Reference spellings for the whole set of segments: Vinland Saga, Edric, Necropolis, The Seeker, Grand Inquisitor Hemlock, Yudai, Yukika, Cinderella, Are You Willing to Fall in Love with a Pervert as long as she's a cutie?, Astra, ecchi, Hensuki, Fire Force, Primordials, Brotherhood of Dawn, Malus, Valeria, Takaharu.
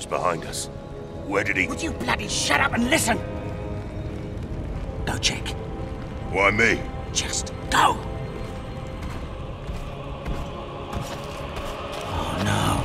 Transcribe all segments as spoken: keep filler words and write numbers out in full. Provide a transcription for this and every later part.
was behind us. Where did he... Would you bloody shut up and listen? Go check. Why me? Just go! Oh no.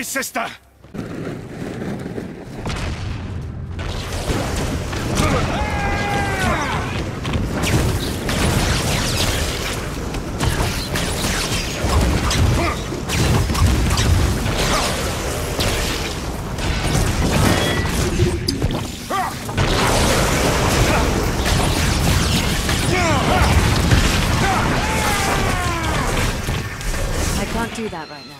Sister! I can't do that right now.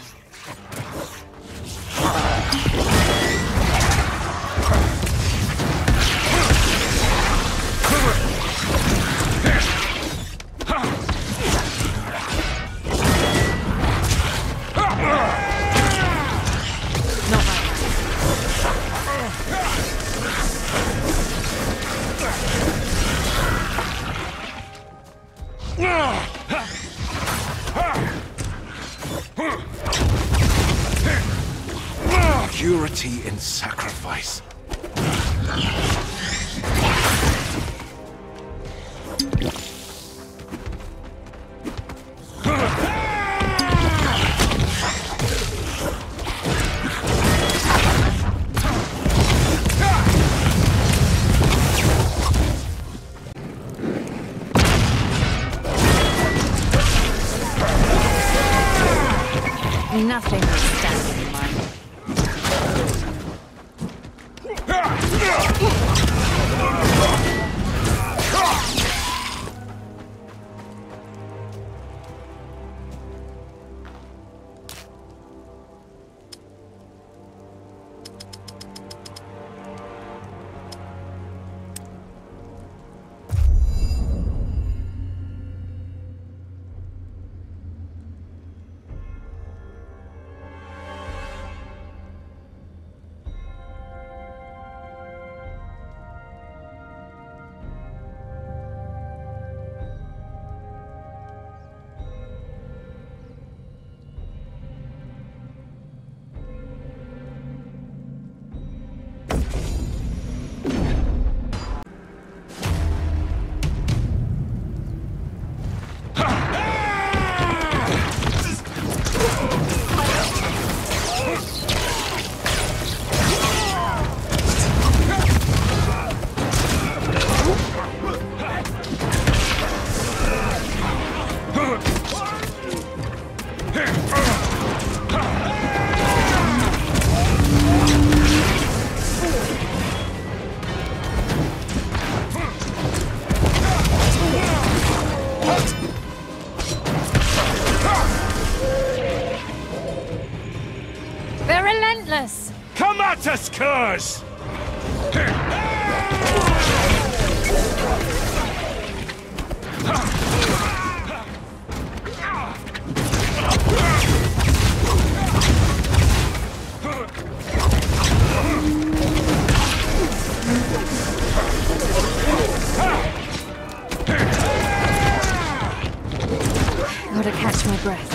Nothing is standing in my way. curse! Gotta catch my breath.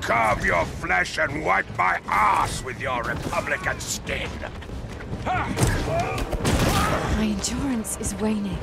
Carve your flesh and wipe my ass with your Republican skin. My endurance is waning.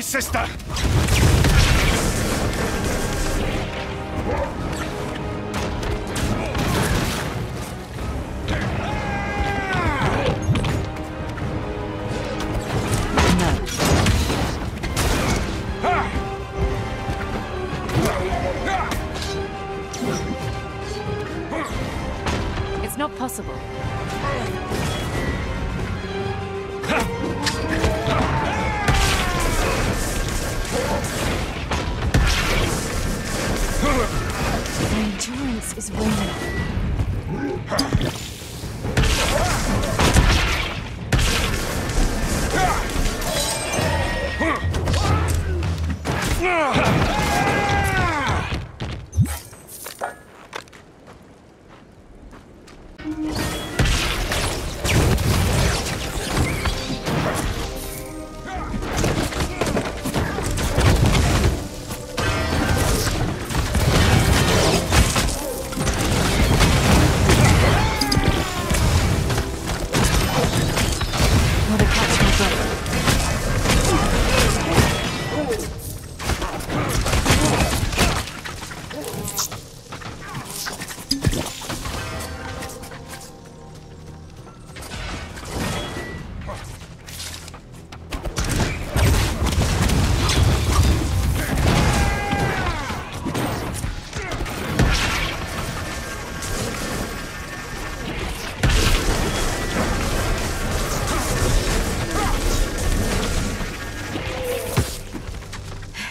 Sister! No. It's not possible. Is winning.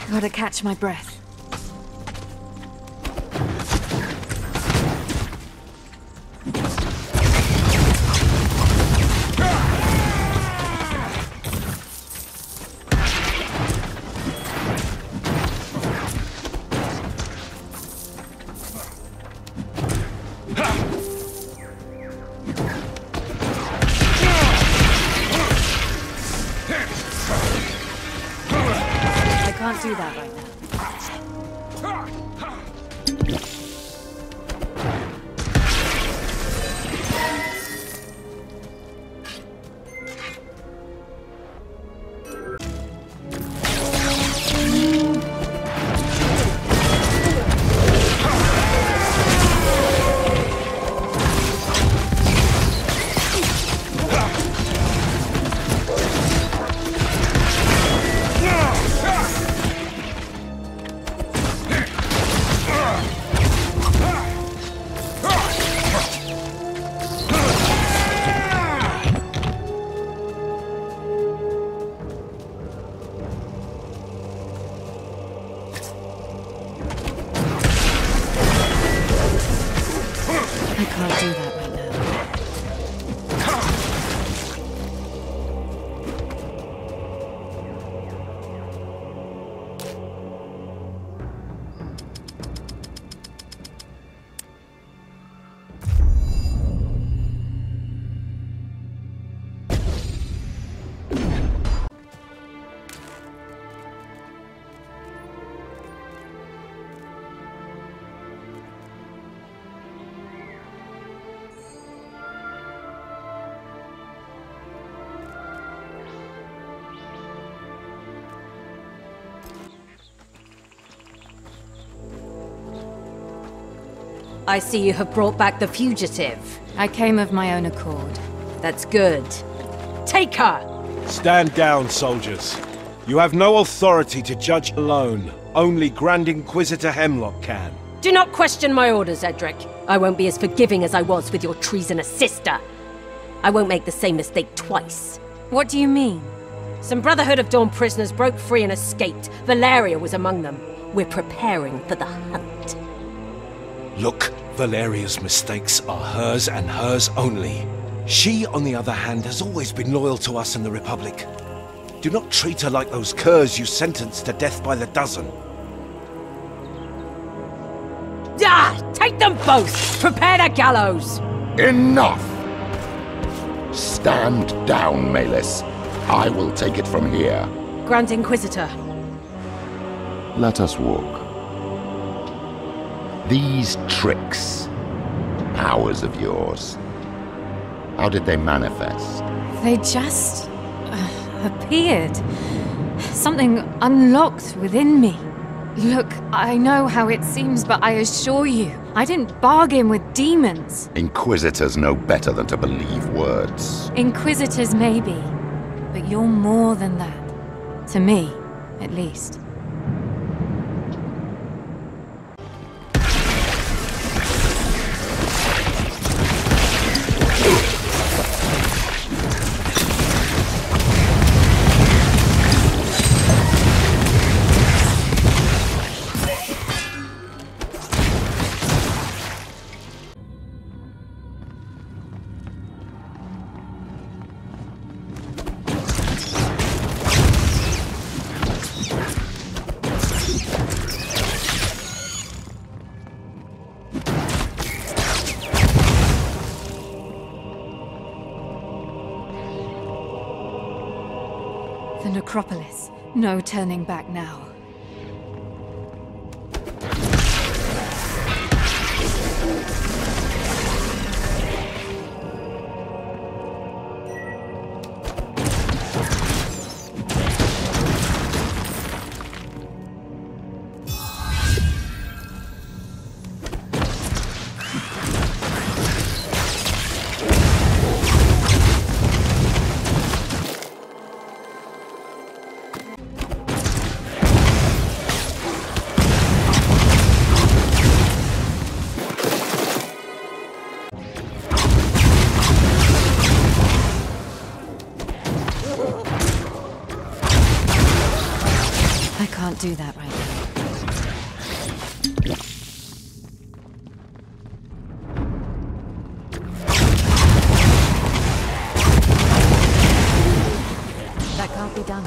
Gotta catch my breath. I can't do that right now. I see you have brought back the fugitive. I came of my own accord. That's good. Take her! Stand down, soldiers. You have no authority to judge alone. Only Grand Inquisitor Hemlock can. Do not question my orders, Edric. I won't be as forgiving as I was with your treasonous sister. I won't make the same mistake twice. What do you mean? Some Brotherhood of Dawn prisoners broke free and escaped. Valeria was among them. We're preparing for the hunt. Look, Valeria's mistakes are hers and hers only. She, on the other hand, has always been loyal to us and the Republic. Do not treat her like those curs you sentenced to death by the dozen. Ah! Take them both! Prepare the gallows! Enough! Stand down, Malus. I will take it from here. Grand Inquisitor. Let us walk. These tricks, powers of yours, how did they manifest? They just uh, appeared. Something unlocked within me. Look, I know how it seems, but I assure you, I didn't bargain with demons. Inquisitors know better than to believe words. Inquisitors maybe, but you're more than that. To me, at least. Necropolis. No turning back now. Do that right now. That can't be done.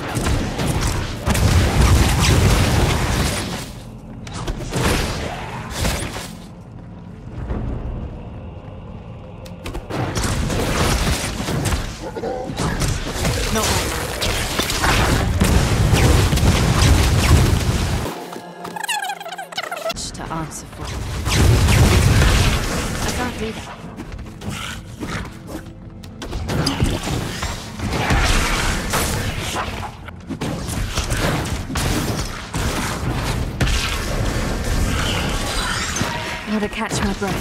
to catch my brother.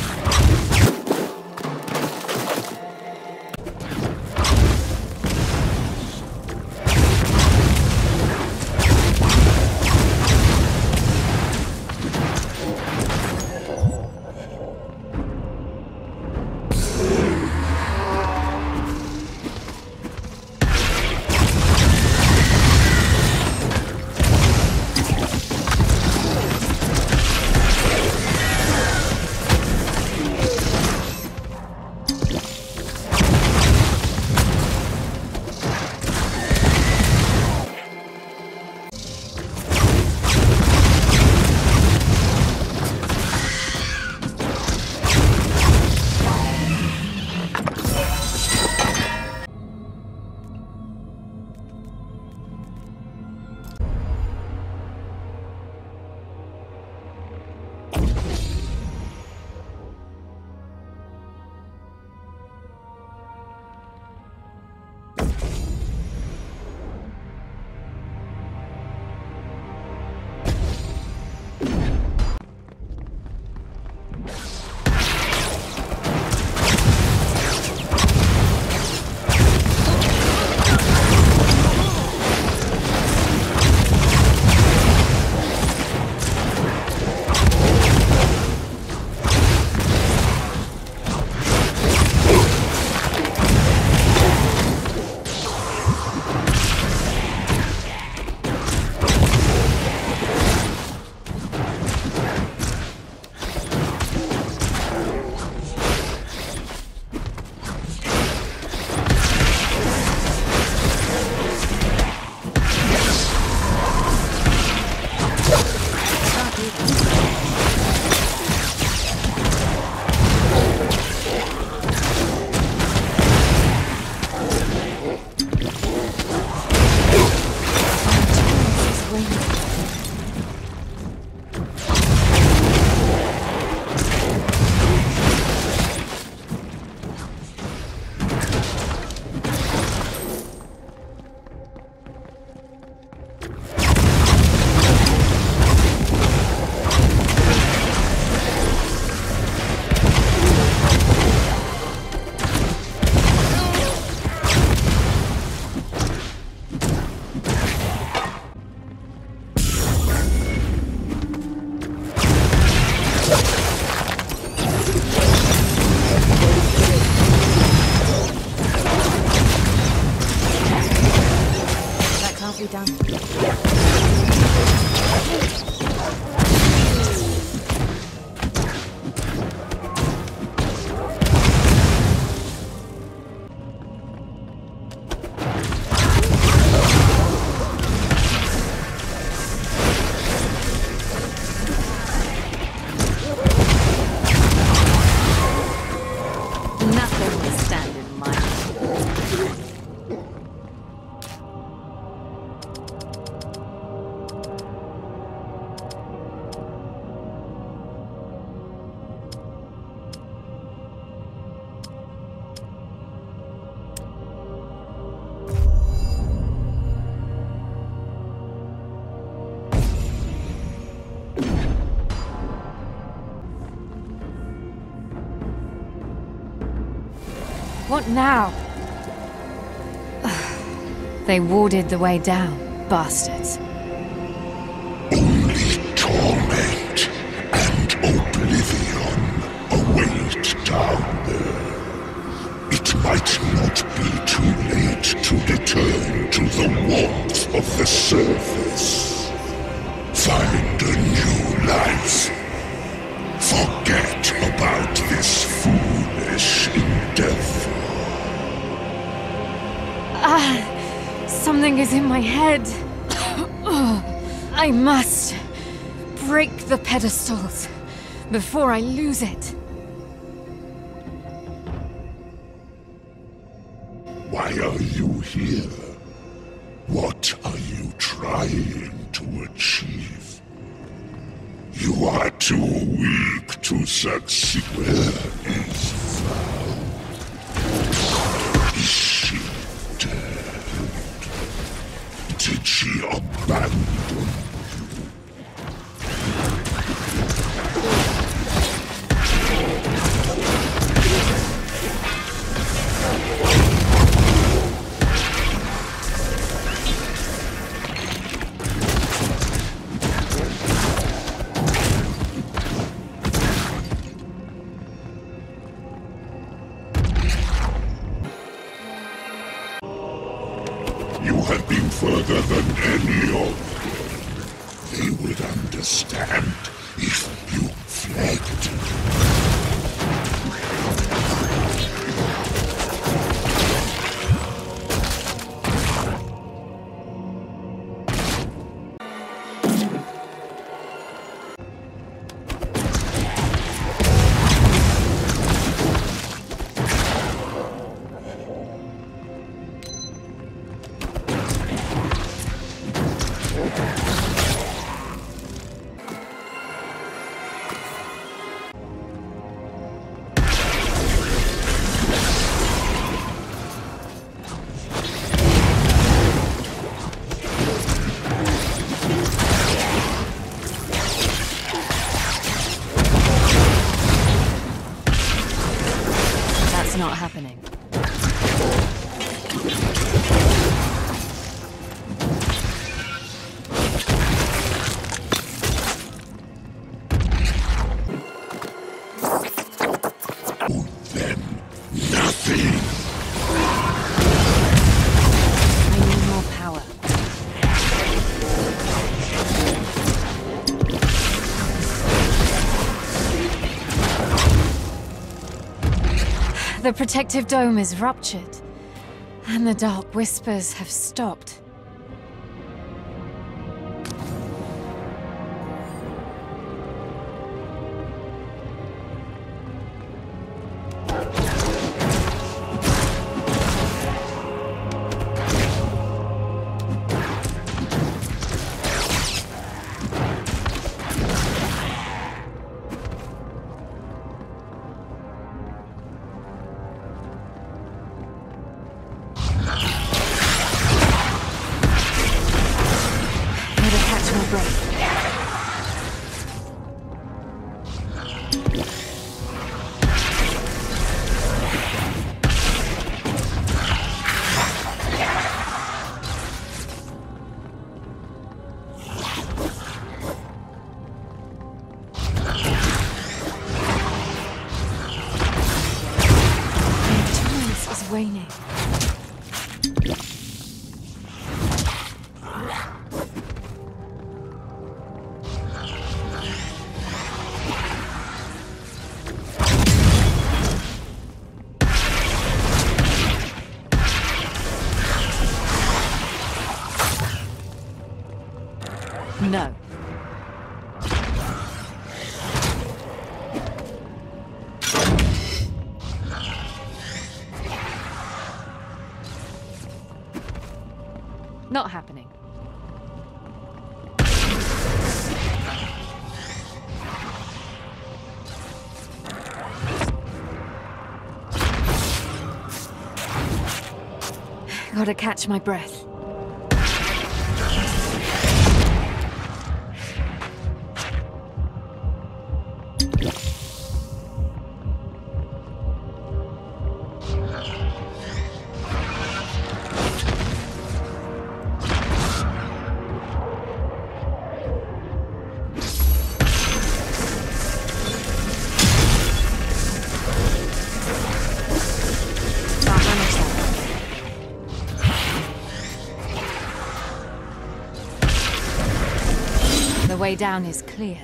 What now? They warded the way down, bastards. Only torment and oblivion await down there. It might not be too late to return to the warmth of the surface. Find a new life. Forget about this foolish endeavor. Ah, something is in my head. Oh, I must break the pedestals before I lose it. Why are you here? What are you trying to achieve? You are too weak to succeed. Where is Val? Is she dead? Did she abandon you? had been further than any of them, they would understand if you fled. The protective dome is ruptured, and the dark whispers have stopped. No. Not happening. Gotta catch my breath. The way down is clear.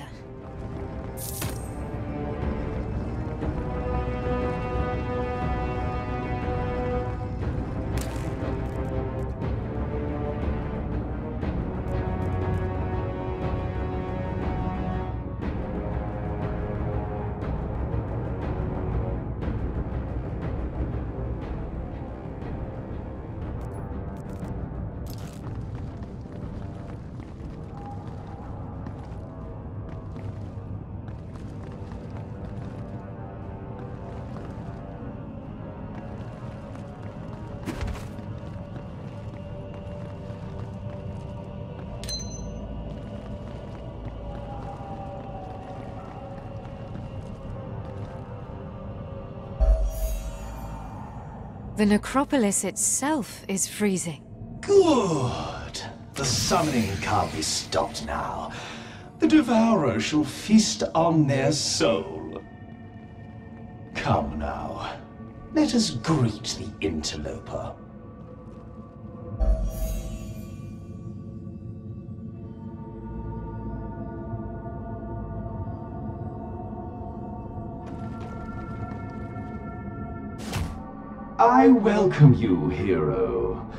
The necropolis itself is freezing. Good. The summoning can't be stopped now. The Devourer shall feast on their soul. Come now. Let us greet the interloper. I welcome you, hero.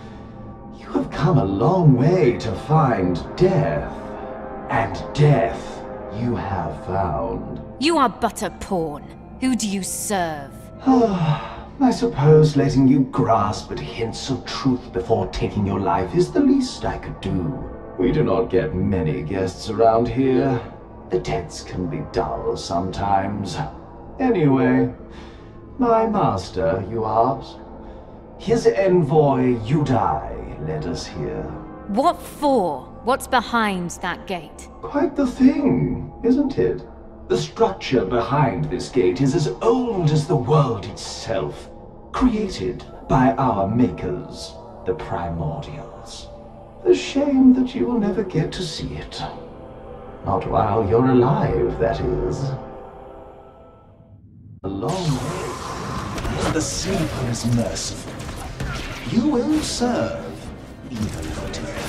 You have come a long way to find death, and death you have found. You are but a pawn. Who do you serve? I suppose letting you grasp at hints of truth before taking your life is the least I could do. We do not get many guests around here. The tents can be dull sometimes. Anyway, my master, you asked? His envoy, Yudai, led us here. What for? What's behind that gate? Quite the thing, isn't it? The structure behind this gate is as old as the world itself, created by our makers, the Primordials. A shame that you will never get to see it. Not while you're alive, that is. A long way. The Seeker is merciful. You will serve, even for death.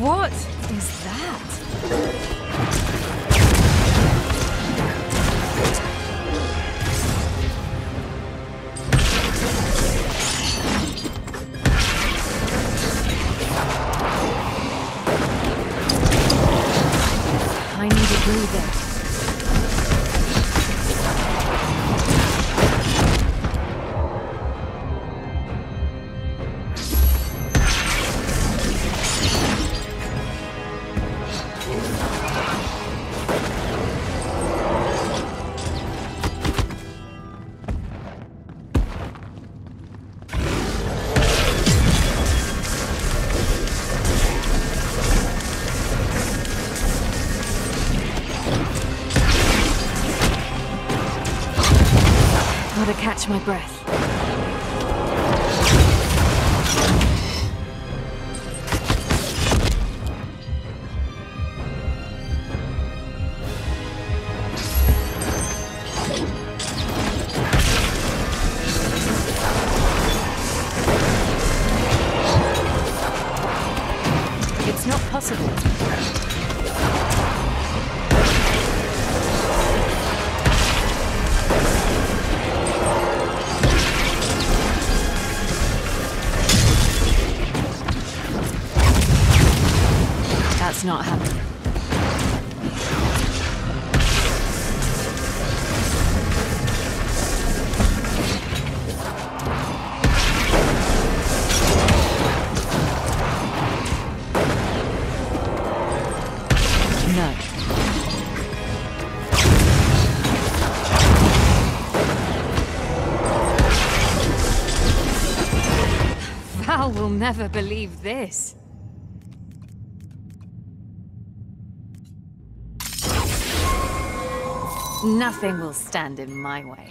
What is that? I need a breather. Catch my breath. It's not possible. It's not happening. No. Val will never believe this. Nothing will stand in my way.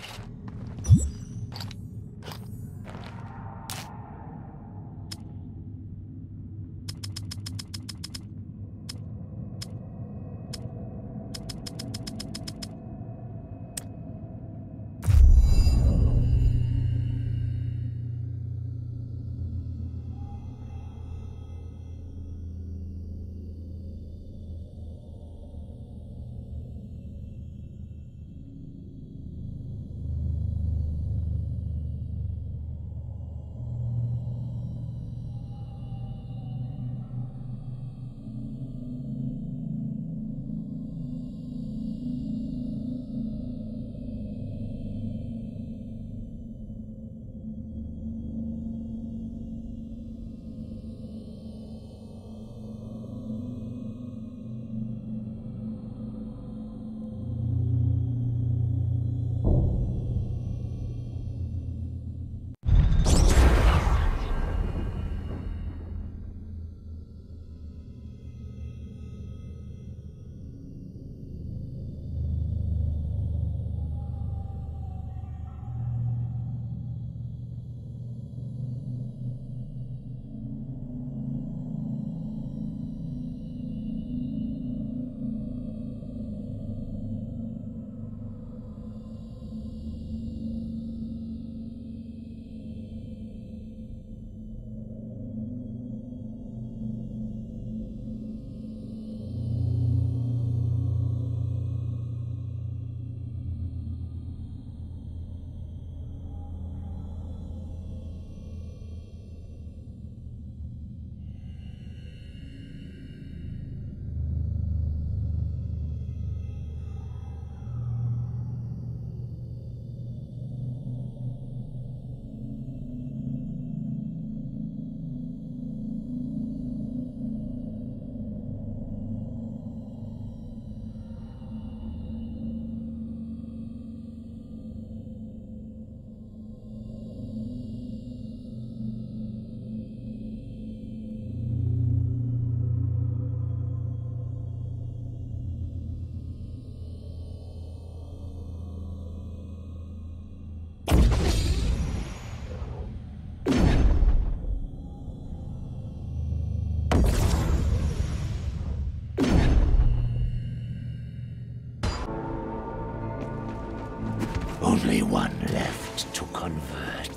one left to convert.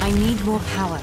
I need more power.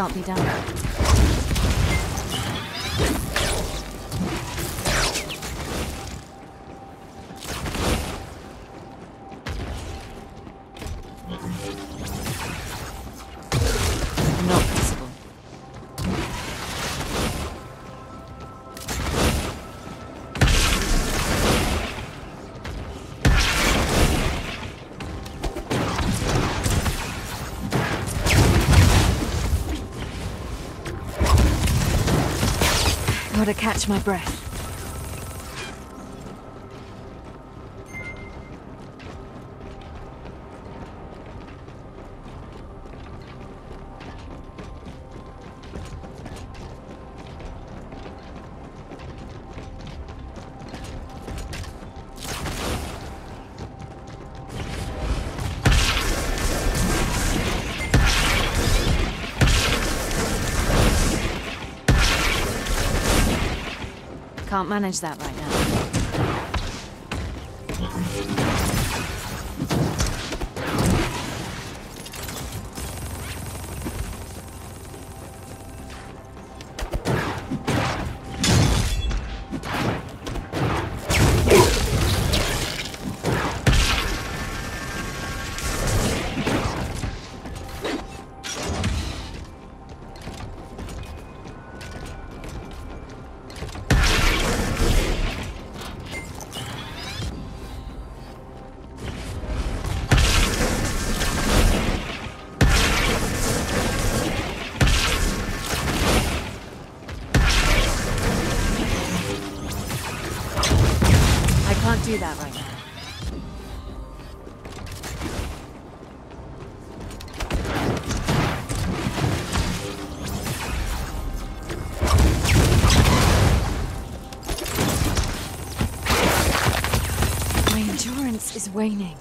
Can't be done. Not possible. Gotta catch my breath. Can't manage that right now. Can't do that right now. Is waning.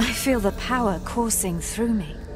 I feel the power coursing through me.